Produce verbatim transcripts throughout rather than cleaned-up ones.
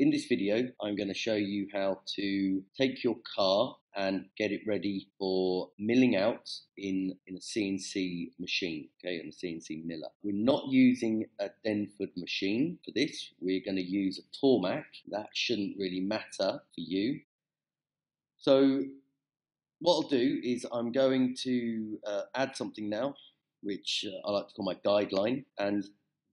In this video, I'm going to show you how to take your car and get it ready for milling out in, in a C N C machine, okay, on a C N C miller. We're not using a Denford machine for this. We're going to use a Tormach. That shouldn't really matter for you. So what I'll do is I'm going to uh, add something now, which uh, I like to call my guideline. And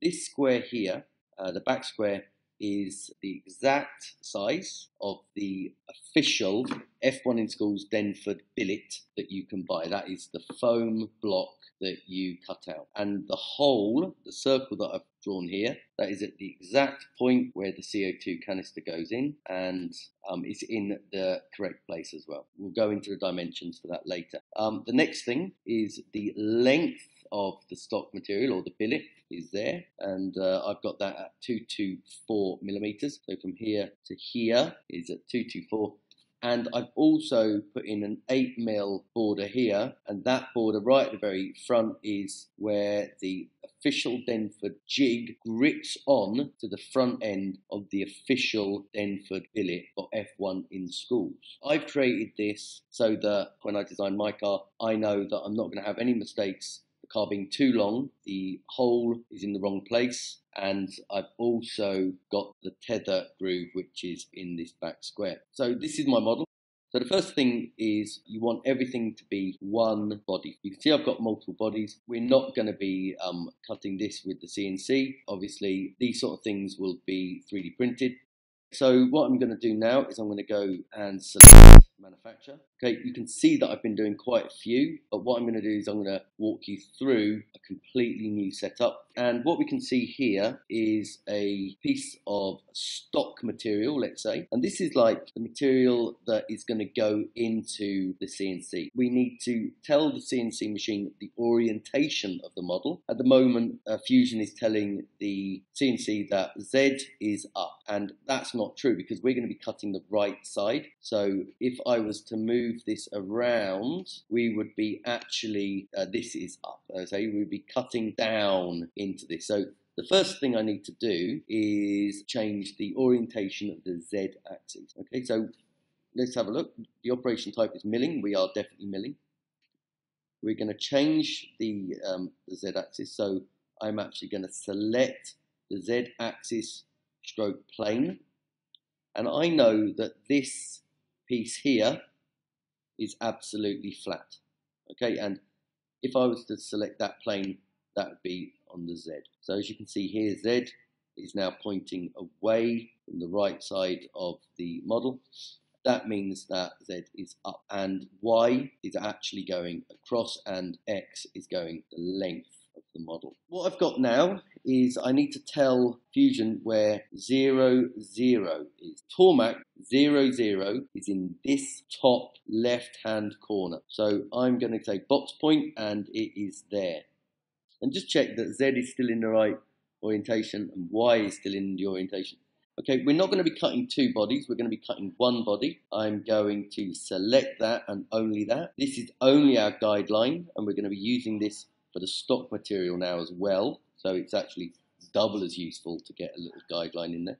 this square here, uh, the back square, is the exact size of the official F one in Schools Denford billet that you can buy. That is the foam block that you cut out. And the hole, the circle that I've drawn here, that is at the exact point where the C O two canister goes in, and um, it's in the correct place as well. We'll go into the dimensions for that later. Um, the next thing is the length of the stock material, or the billet, is there, and uh, I've got that at two hundred twenty-four millimeters. So from here to here is at two hundred twenty-four, and I've also put in an eight mil border here, and that border right at the very front is where the official Denford jig grips on to the front end of the official Denford billet for F one in Schools. I've created this so that when I design my car, I know that I'm not going to have any mistakes. The car being too long, the hole is in the wrong place, and I've also got the tether groove, which is in this back square. So this is my model. So the first thing is you want everything to be one body. You can see I've got multiple bodies. We're not going to be um, cutting this with the C N C. Obviously, these sort of things will be three D printed. So what I'm going to do now is I'm going to go and select manufacture. Okay, you can see that I've been doing quite a few, but what I'm going to do is I'm going to walk you through a completely new setup. And what we can see here is a piece of stock material, let's say. And this is like the material that is going to go into the C N C. We need to tell the C N C machine the orientation of the model. At the moment, uh, Fusion is telling the C N C that Z is up, and that's not true because we're going to be cutting the right side. So if I was to move this around, we would be actually, uh, this is up, so we would be cutting down into this. So the first thing I need to do is change the orientation of the Z axis. Okay, so let's have a look. The operation type is milling. We are definitely milling. We're going to change the, um, the Z axis. So I'm actually going to select the Z axis stroke plane. And I know that this piece here is absolutely flat. Okay, and if I was to select that plane, that would be on the Z. So as you can see here, Z is now pointing away from the right side of the model. That means that Z is up, and Y is actually going across, and X is going the length of the model. What I've got now is I need to tell Fusion where zero, zero is. Tormach zero, zero is in this top left-hand corner. So I'm going to take box point, and it is there. And just check that Z is still in the right orientation and Y is still in the orientation. Okay, we're not going to be cutting two bodies. We're going to be cutting one body. I'm going to select that and only that. This is only our guideline, and we're going to be using this for the stock material now as well. So it's actually double as useful to get a little guideline in there.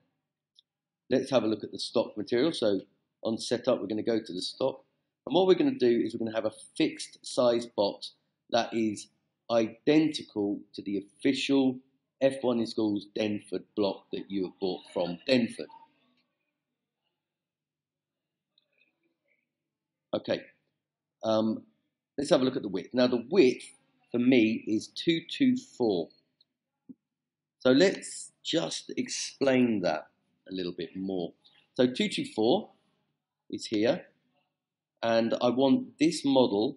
Let's have a look at the stock material. So on setup, we're going to go to the stock. And what we're going to do is we're going to have a fixed size box that is identical to the official F one in Schools Denford block that you have bought from Denford. Okay, um, let's have a look at the width. Now the width for me is two hundred twenty-four. So let's just explain that a little bit more. So two hundred twenty-four is here, and I want this model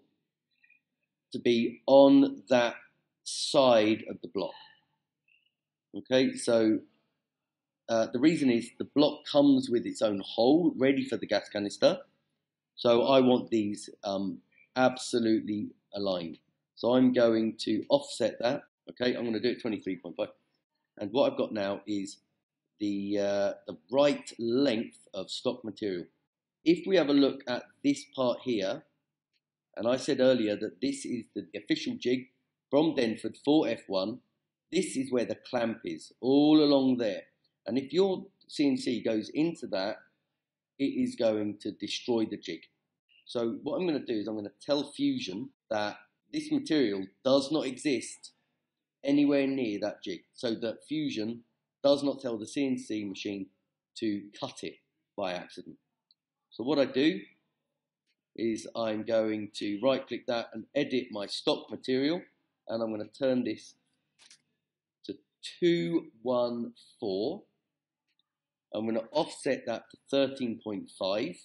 to be on that side of the block. Okay, so uh, the reason is the block comes with its own hole ready for the gas canister, so I want these um, absolutely aligned. So I'm going to offset that. Okay, I'm going to do it twenty-three point five. And what I've got now is the, uh, the right length of stock material. If we have a look at this part here, and I said earlier that this is the official jig from Denford for F one. This is where the clamp is, all along there. And if your C N C goes into that, it is going to destroy the jig. So what I'm going to do is I'm going to tell Fusion that this material does not exist anywhere near that jig, so that Fusion does not tell the C N C machine to cut it by accident. So what I do is I'm going to right click that and edit my stock material, and I'm going to turn this to two one four. I'm going to offset that to thirteen point five,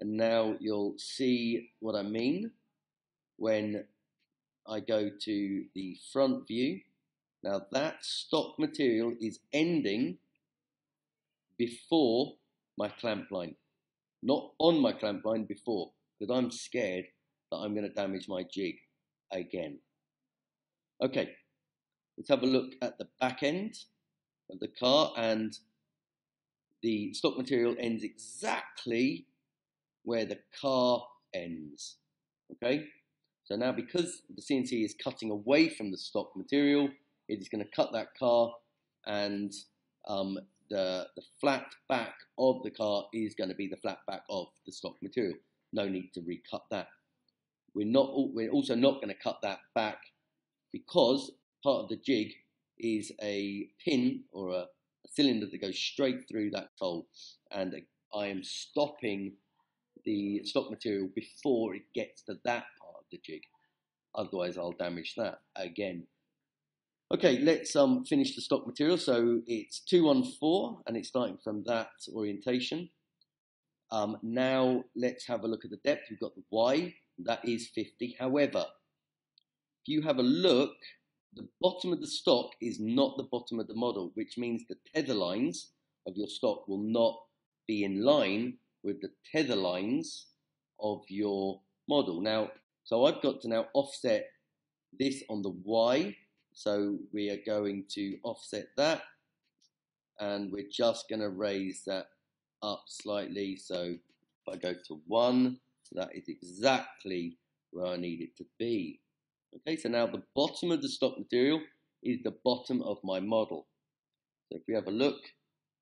and now you'll see what I mean when I go to the front view. Now that stock material is ending before my clamp line, not on my clamp line before, because I'm scared that I'm going to damage my jig again. Okay, let's have a look at the back end of the car, and the stock material ends exactly where the car ends. Okay, so now because the C N C is cutting away from the stock material, it is going to cut that car, and um, the, the flat back of the car is going to be the flat back of the stock material. No need to recut that. We're not. We're also not going to cut that back, because part of the jig is a pin or a, a cylinder that goes straight through that hole, and I am stopping the stock material before it gets to that part of the jig. Otherwise, I'll damage that again. Okay, let's um, finish the stock material. So it's two one four, and it's starting from that orientation. Um, now let's have a look at the depth. We've got the Y, that is fifty. However, if you have a look, the bottom of the stock is not the bottom of the model, which means the tether lines of your stock will not be in line with the tether lines of your model. Now, so I've got to now offset this on the Y. So we are going to offset that, and we're just going to raise that up slightly. So if I go to one, that is exactly where I need it to be. Okay, so now the bottom of the stock material is the bottom of my model. So if we have a look,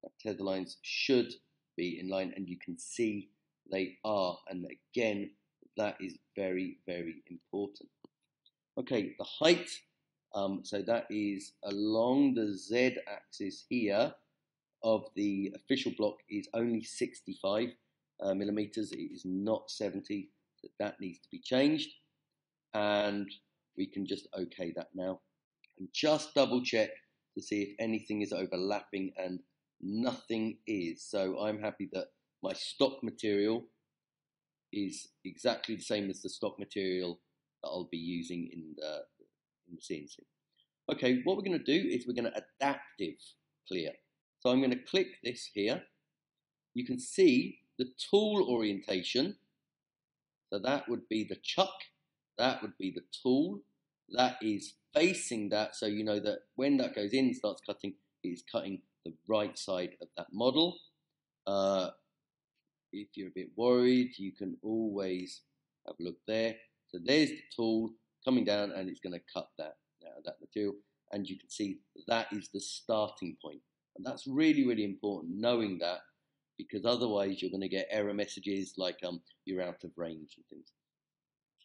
that tether lines should be in line, and you can see they are. And again, that is very, very important. Okay, the height. Um, so that is along the Z-axis here of the official block is only sixty-five uh, millimeters. It is not seventy, so that needs to be changed. And we can just okay that now. And just double check to see if anything is overlapping, and nothing is. So I'm happy that my stock material is exactly the same as the stock material that I'll be using in the In the C N C. Okay, what we're going to do is we're going to adaptive clear. So I'm going to click this here. You can see the tool orientation. So that would be the chuck. That would be the tool. That is facing that, so you know that when that goes in and starts cutting, it's cutting the right side of that model. Uh, if you're a bit worried, you can always have a look there. So there's the tool coming down, and it's going to cut that uh, that material, and you can see that is the starting point. And that's really, really important, knowing that, because otherwise you're going to get error messages like um you're out of range and things.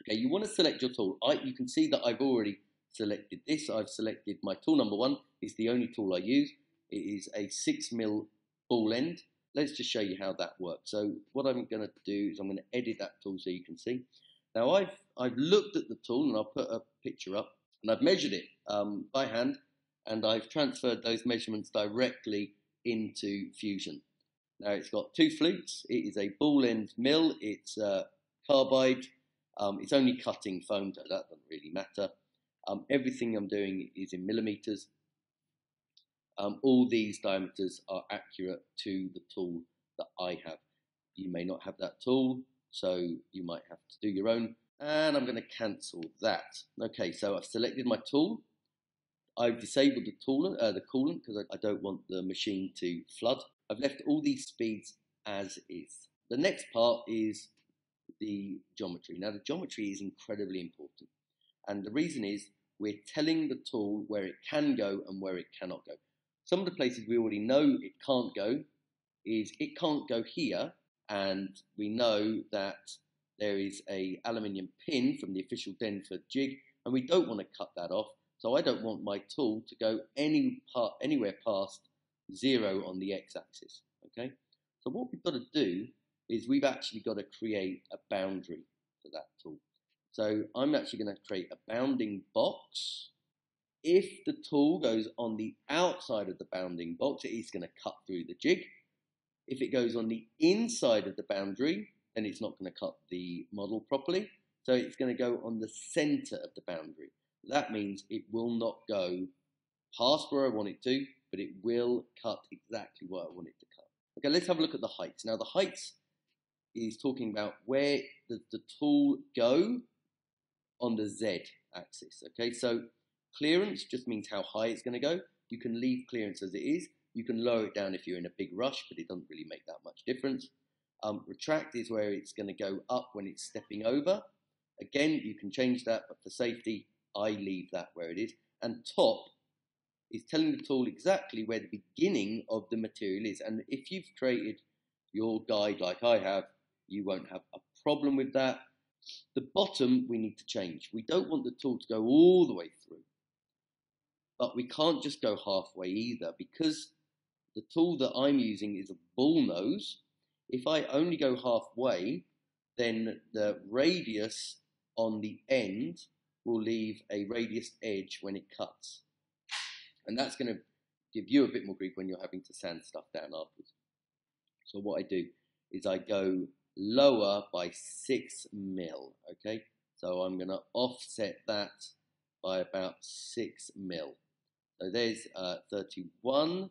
Okay, you want to select your tool. I, you can see that I've already selected this. I've selected my tool number one. It's the only tool I use. It is a six mil ball end. Let's just show you how that works. So what I'm going to do is I'm going to edit that tool so you can see. Now I've, I've looked at the tool, and I'll put a picture up, and I've measured it um, by hand, and I've transferred those measurements directly into Fusion. Now it's got two flutes, it is a ball end mill, it's uh, carbide, um, it's only cutting foam, so that doesn't really matter. Um, everything I'm doing is in millimetres. Um, all these diameters are accurate to the tool that I have. You may not have that tool, so you might have to do your own, and I'm going to cancel that. Okay, so I've selected my tool. I've disabled the toolant, uh, the coolant, because I, I don't want the machine to flood. I've left all these speeds as is. The next part is the geometry. Now the geometry is incredibly important, and the reason is we're telling the tool where it can go and where it cannot go. Some of the places we already know it can't go is it can't go here, and we know that there is a aluminium pin from the official Denford jig, and we don't want to cut that off, so I don't want my tool to go any part, anywhere past zero on the x-axis, okay? So what we've got to do is we've actually got to create a boundary for that tool. So I'm actually going to create a bounding box. If the tool goes on the outside of the bounding box, it is going to cut through the jig. If it goes on the inside of the boundary, then it's not going to cut the model properly. So it's going to go on the center of the boundary. That means it will not go past where I want it to, but it will cut exactly what I want it to cut. Okay, let's have a look at the heights. Now the heights is talking about where does the tool go on the Z axis. Okay, so clearance just means how high it's going to go. You can leave clearance as it is. You can lower it down if you're in a big rush, but it doesn't really make that much difference. Um, retract is where it's going to go up when it's stepping over. Again, you can change that, but for safety, I leave that where it is. And top is telling the tool exactly where the beginning of the material is. And if you've created your guide like I have, you won't have a problem with that. The bottom we need to change. We don't want the tool to go all the way through, but we can't just go halfway either, because the tool that I'm using is a bull nose. If I only go halfway, then the radius on the end will leave a radius edge when it cuts. And that's going to give you a bit more grief when you're having to sand stuff down afterwards. So what I do is I go lower by six mil, okay? So I'm going to offset that by about six mil. So there's uh, thirty-one,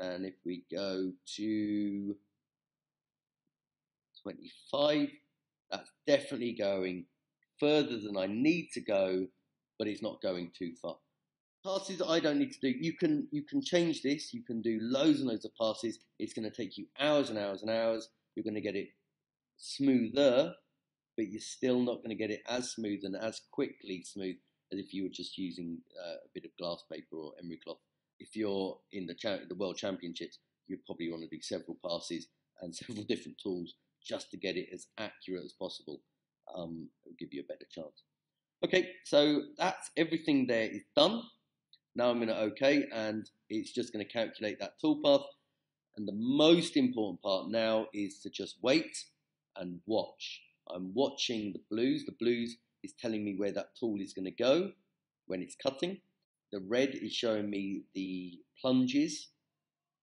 and if we go to twenty-five, that's definitely going further than I need to go, but it's not going too far. Passes I don't need to do. You can, you can change this. You can do loads and loads of passes. It's going to take you hours and hours and hours. You're going to get it smoother, but you're still not going to get it as smooth and as quickly smooth as if you were just using uh, a bit of glass paper or emery cloth. If you're in the, cha the World Championships, you probably want to do several passes and several different tools just to get it as accurate as possible. Um, it'll give you a better chance. Okay, so that's everything there is done. Now I'm going to OK, and it's just going to calculate that toolpath. And the most important part now is to just wait and watch. I'm watching the blues. The blues is telling me where that tool is going to go when it's cutting. The red is showing me the plunges.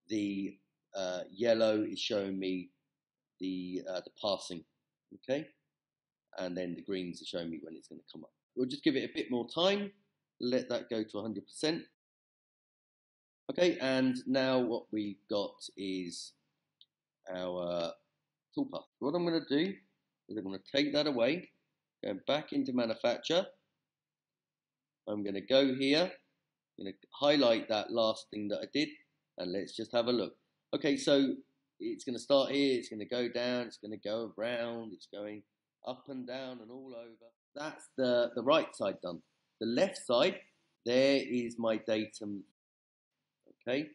The uh, yellow is showing me the, uh, the passing, okay? And then the greens are showing me when it's going to come up. We'll just give it a bit more time, let that go to one hundred percent. Okay, and now what we've got is our toolpath. What I'm going to do, I'm going to take that away, go back into manufacture. I'm going to go here, I'm going to highlight that last thing that I did, and let's just have a look. Okay, so it's going to start here, it's going to go down, it's going to go around, it's going up and down and all over. That's the, the right side done. The left side, there is my datum. Okay,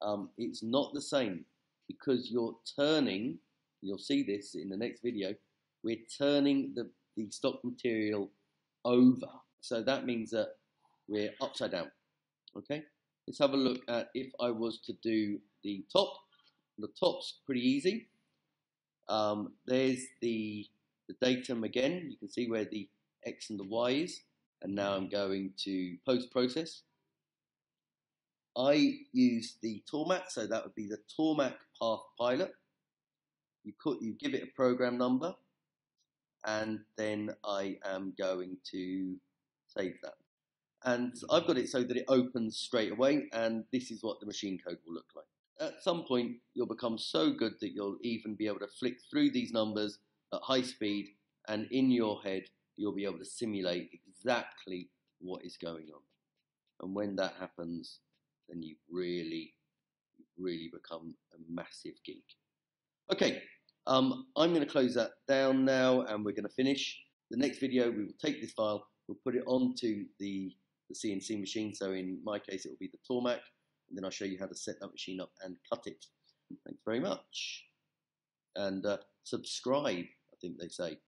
um, it's not the same because you're turning. You'll see this in the next video. We're turning the, the stock material over. So that means that we're upside down. Okay, let's have a look at if I was to do the top. The top's pretty easy. Um, there's the, the datum again. You can see where the X and the Y is. And now I'm going to post-process. I use the Tormach, so that would be the Tormach Path Pilot. You, could, you give it a program number, and then I am going to save that. And I've got it so that it opens straight away, and this is what the machine code will look like. At some point, you'll become so good that you'll even be able to flick through these numbers at high speed, and in your head, you'll be able to simulate exactly what is going on. And when that happens, then you really, really become a massive geek. Okay, um, I'm going to close that down now, and we're going to finish. The next video, we will take this file, we'll put it onto the, the C N C machine. So in my case, it will be the Tormach. and then I'll show you how to set that machine up and cut it. Thanks very much. And uh, subscribe, I think they say.